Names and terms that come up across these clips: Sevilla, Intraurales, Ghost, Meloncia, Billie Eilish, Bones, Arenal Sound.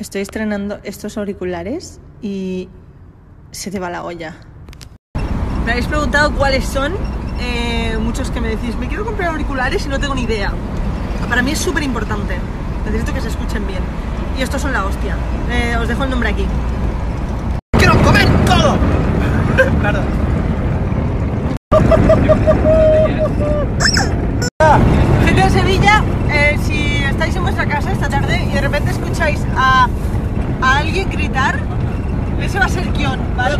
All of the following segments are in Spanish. Estoy estrenando estos auriculares y se te va la olla. Me habéis preguntado cuáles son, muchos que me decís, me quiero comprar auriculares y no tengo ni idea. Para mí es súper importante, necesito que se escuchen bien. Y estos son la hostia, os dejo el nombre aquí. ¡Quiero comer todo! Perdón. Gente de Sevilla, si estáis en vuestra casa esta tarde y de repente escucháis a alguien gritar, ese va a ser el guión, ¿vale?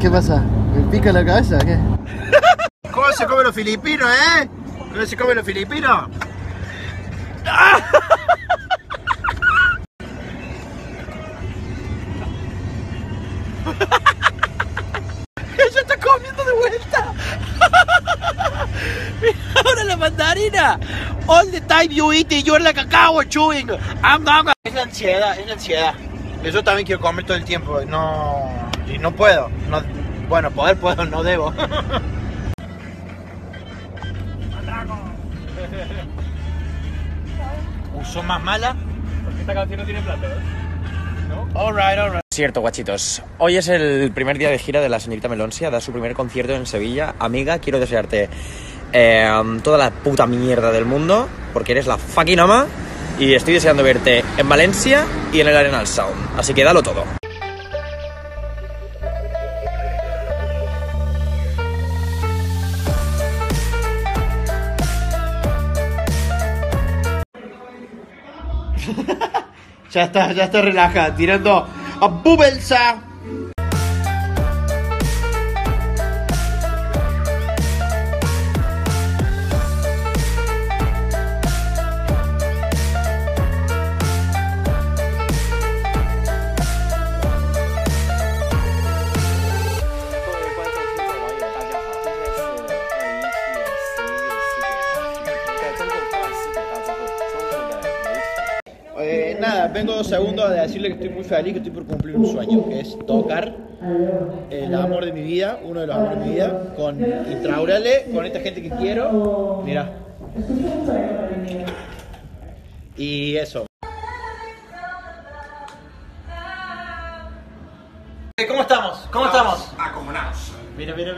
¿Qué pasa? ¿Me pica la cabeza o qué? ¿Cómo se comen los filipinos, eh? ¿Cómo se comen los filipinos? ¡Ella está comiendo de vuelta! ¡Mira ahora la mandarina! All the time you eat it, you're like a cow chewing. Es la ansiedad, es la ansiedad. Yo también quiero comer todo el tiempo, no... Y no puedo, no, bueno, puedo, no debo. ¿Uso más mala? Porque esta canción no tiene plato, ¿eh? ¿No? All right. Cierto, guachitos. Hoy es el primer día de gira de la señorita Meloncia, da su primer concierto en Sevilla. Amiga, quiero desearte toda la puta mierda del mundo, porque eres la fucking ama, y estoy deseando verte en Valencia y en el Arenal Sound. Así que dalo todo. Ya está relajada, tirando a Bubelsa. Nada, vengo 2 segundos a decirle que estoy muy feliz, que estoy por cumplir un sueño, que es tocar el amor de mi vida, uno de los amores de mi vida, con Intraurales, con esta gente que quiero. Mirá. Y eso. ¿Cómo estamos? ¿Cómo estamos? Acomodados. Mira. Te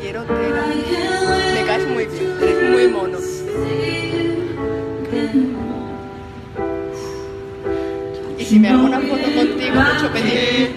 quiero, te caes muy bien, eres muy mono. Y si me hago una foto contigo, mucho pedir.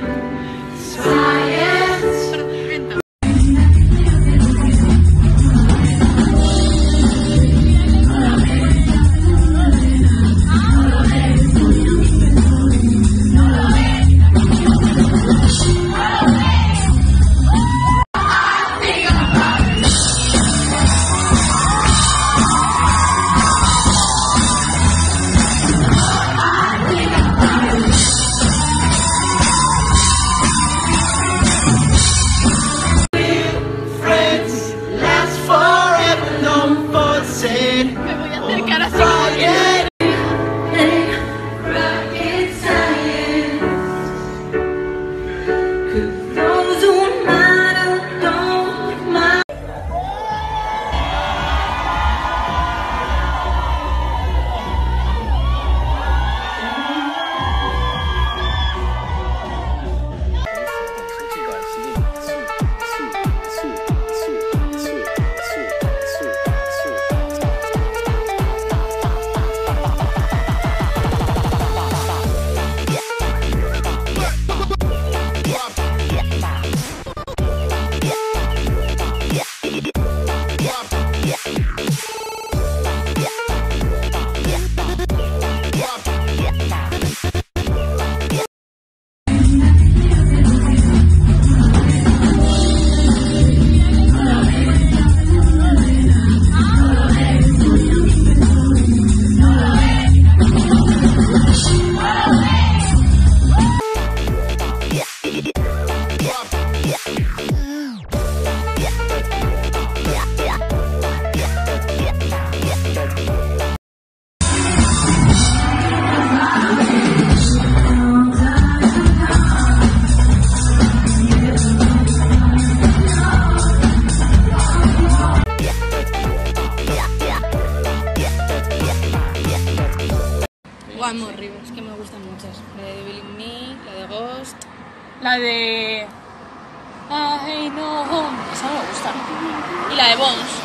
Es que me gustan muchas. La de Billie Eilish, la de Ghost. La de... Ay, no, esa me gusta. Y la de Bones.